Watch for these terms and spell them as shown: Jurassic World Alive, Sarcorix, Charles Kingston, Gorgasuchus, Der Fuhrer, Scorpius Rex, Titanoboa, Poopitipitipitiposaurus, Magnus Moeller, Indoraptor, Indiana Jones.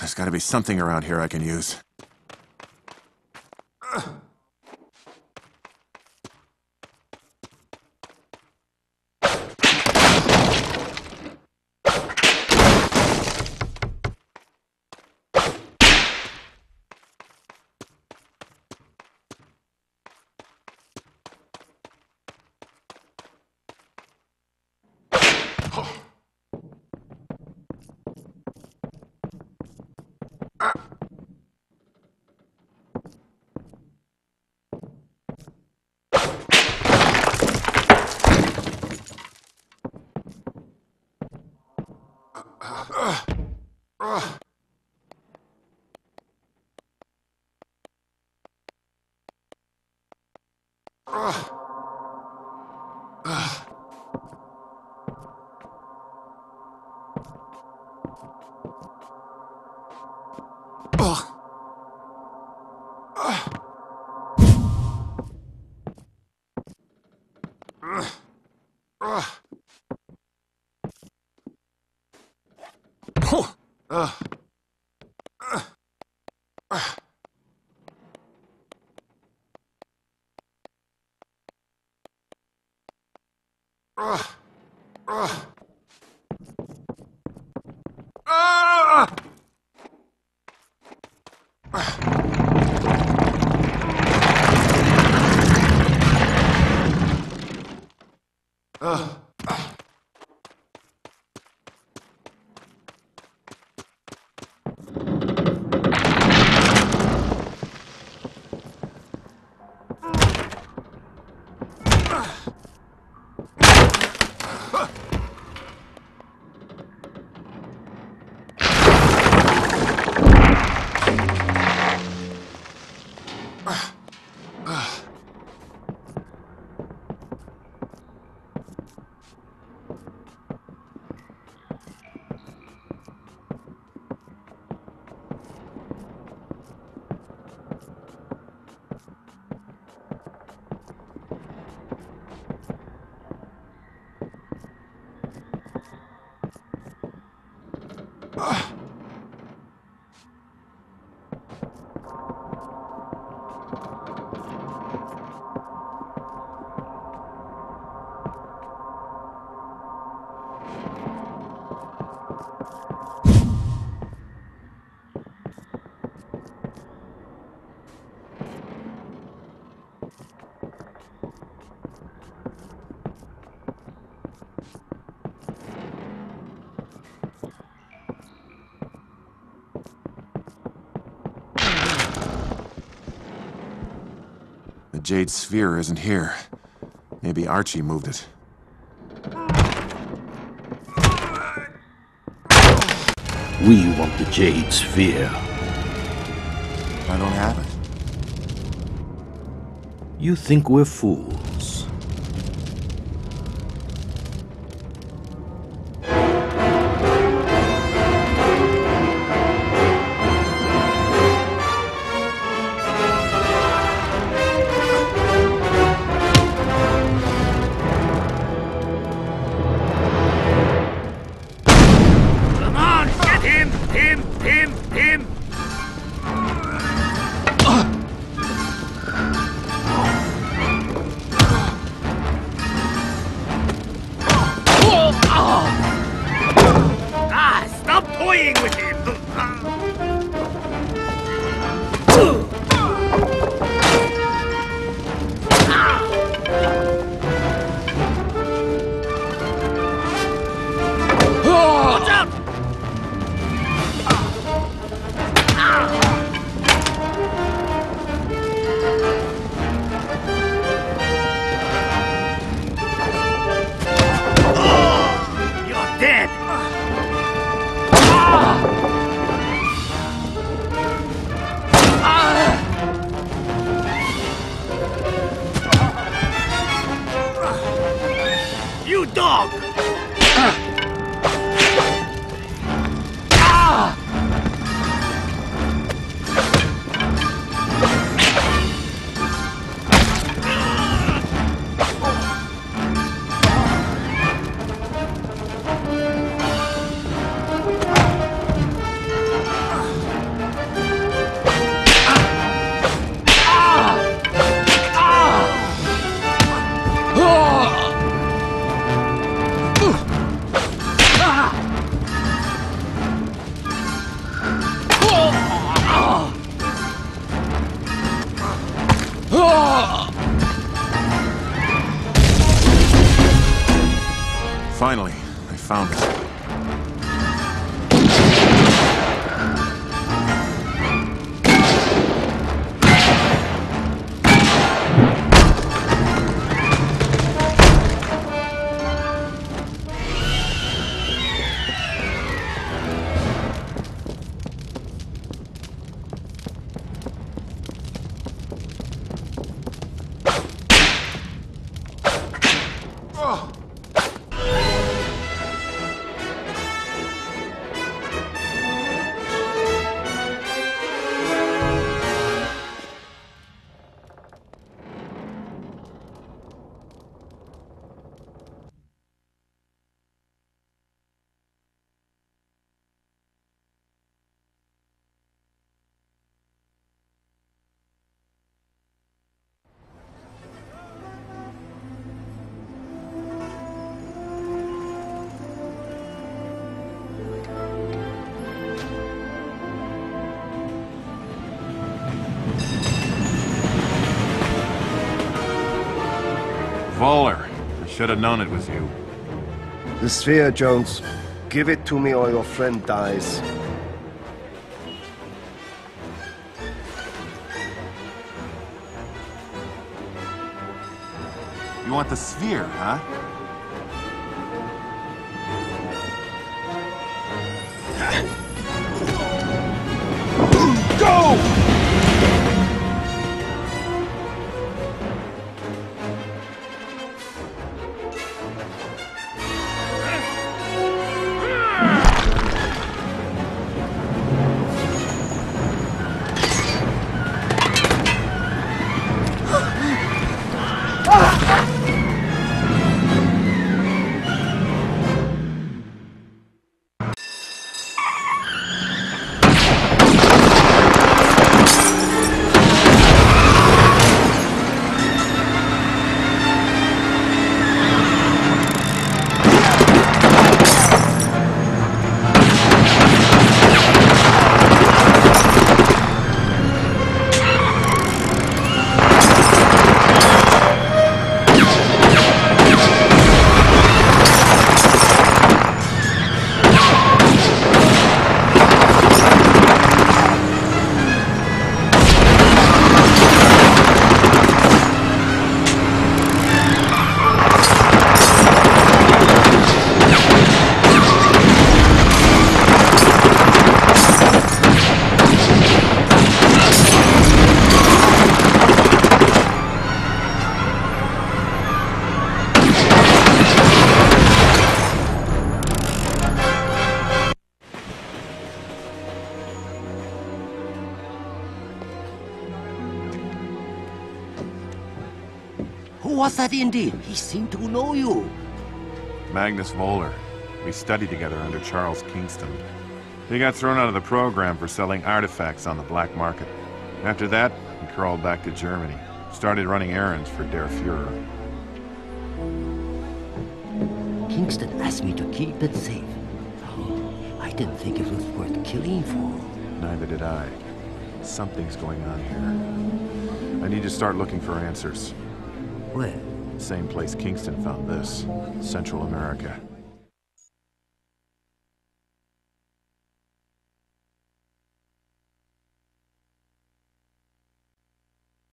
There's gotta be something around here I can use. Jade Sphere isn't here. Maybe Archie moved it. We want the Jade Sphere. I don't have it. You think we're fools? Finally, I found it. Moeller, I should have known it was you. The sphere, Jones. Give it to me or your friend dies. You want the sphere, huh? Go! What's that Indian? He seemed to know you. Magnus Moeller. We studied together under Charles Kingston. He got thrown out of the program for selling artifacts on the black market. After that, he crawled back to Germany. Started running errands for Der Fuhrer. Kingston asked me to keep it safe. Oh, I didn't think it was worth killing for. Neither did I. Something's going on here. I need to start looking for answers. Where? Same place Kingston found this, Central America.